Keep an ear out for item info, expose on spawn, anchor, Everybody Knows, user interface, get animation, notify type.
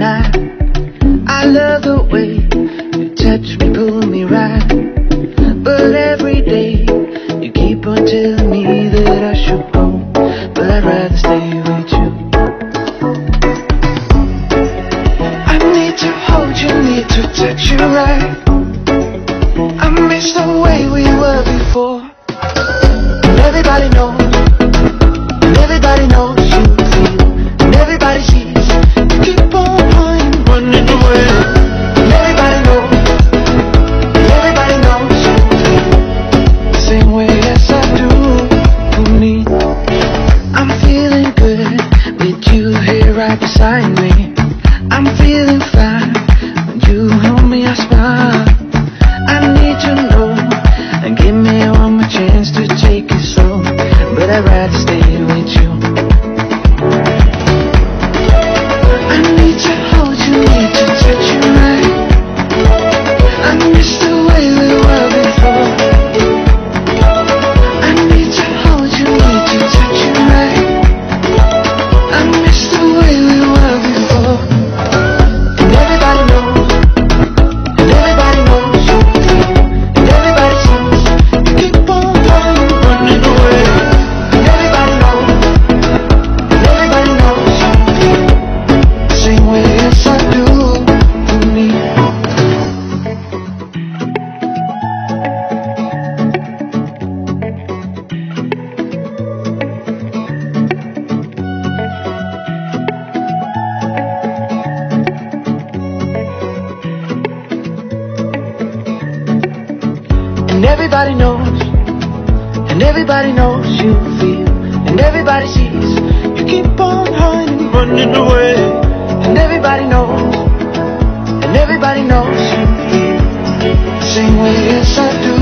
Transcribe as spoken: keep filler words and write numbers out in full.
night. I love the way you touch me, pull me right. But every day you keep on telling me that I should go, but I'd rather stay with you. I need to hold you, need to touch you right. I miss the way we were before. And everybody knows, and everybody knows you feel, and everybody sees you keep on running, running away. And everybody knows, and everybody knows you feel the same way as I do. For me, I'm feeling good with you here right beside me. I'm feeling fine when you hold me, I smile. I'd rather stay with you. I need to hold you, need to touch you right. I miss the way we were before. I need to hold you, need to touch you right. I miss the way we were before. And everybody knows, and everybody knows you feel, and everybody sees you keep on running, running away. And everybody knows, and everybody knows you feel, and everybody sees you keep on running, running away. And everybody knows, and everybody knows you feel the same way as I do.